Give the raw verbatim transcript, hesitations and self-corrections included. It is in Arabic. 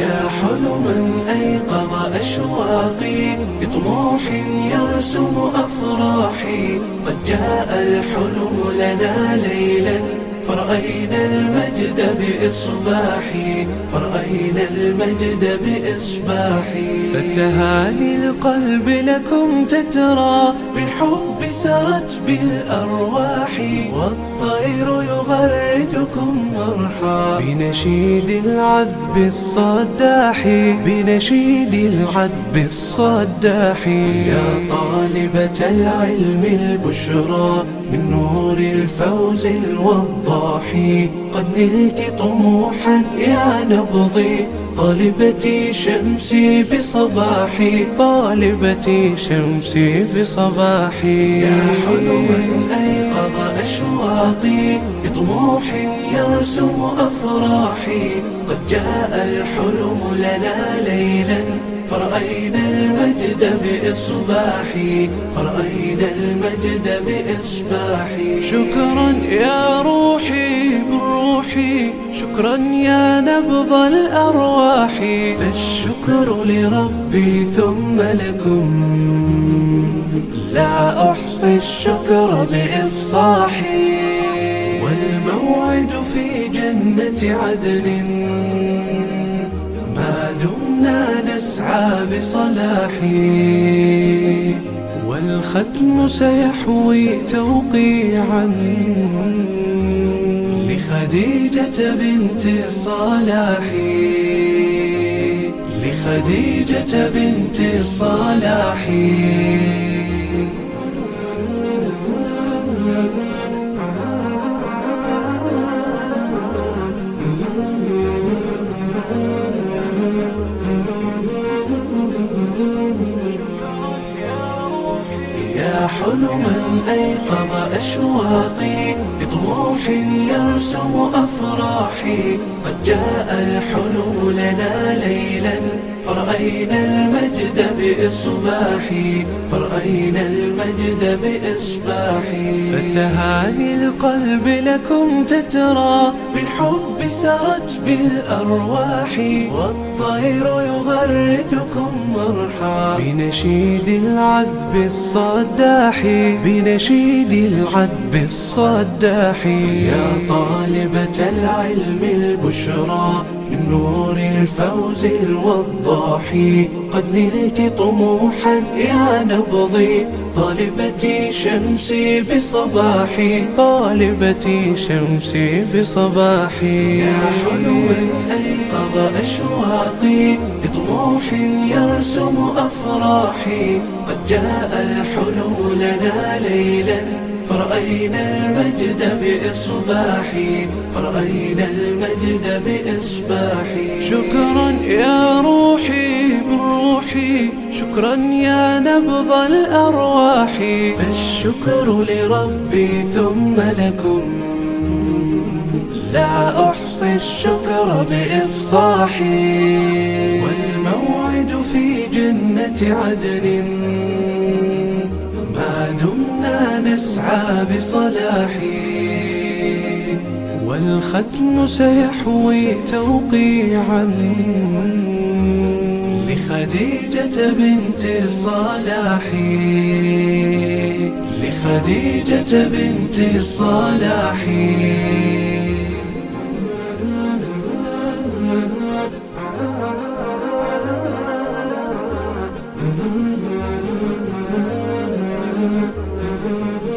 يا حلما أيقظ أشواقي بطموح يرسم أفراحي. قد جاء الحلم لنا ليلا فرأينا المجد بإصباحي، فرأينا المجد بإصباحي. فتهاني القلب لكم تترى من حب سرت بالأرواح، والطير يغردكم مرحا بنشيد العذب الصداح، بنشيد العذب الصداح. يا طالبة العلم البشرى من نور الفوز الوضاح، قد نلت طموحا يا نبضي طالبتي شمسي بصباحي، طالبتي شمسي بصباحي. يا حلما أيقظ أشواقي بطموح يرسم أفراحي. قد جاء الحلم لنا ليلا فرأينا المجد بإصباحي، فرأينا المجد بإصباحي. شكرا يا روحي بروحي، شكرا يا نبض الأرواح، فالشكر لربي ثم لكم لا أحصي الشكر بإفصاحي. والموعد في جنة عدن ما دمنا نسعى بصلاحي، والختم سيحوي توقيعا لخديجة بنت الصلاحي، لخديجة بنت الصلاحي. حلما أيقظ أشواقي بطموح يرسم أفراحي. قد جاء الحلم لنا ليلا فرأينا المجد بإصباحي، فرأينا المجد بإصباحي. فتهاني القلب لكم تترى من حب سرت بالأرواح، والطير يغردكم مرحا بنشيد العذب الصداح، بنشيد العذب الصداح. يا طالبة العلم البشرى من نور الفوز الوضاح، قد نلت طموحا يا نبضي طالبتي شمسي بصباحي، طالبتي شمسي بصباحي. يا حلما أيقظ أشواقي بطموح يرسم أفراحي. قد جاء الحلم لنا ليلا فرأينا المجد بإصباحي، فرأينا المجد بإصباحي. شكرا يا روحي بروحي، شكرا يا نبض الأرواح، فالشكر لربي ثم لكم لا أحصي الشكر بإفصاحي. والموعد في جنة عدن ما دمنا نسعى بصلاحي، والختم سيحوي توقيعا لخديجة بنت الصلاحي، لخديجة بنت الصلاحي. Mm-hmm.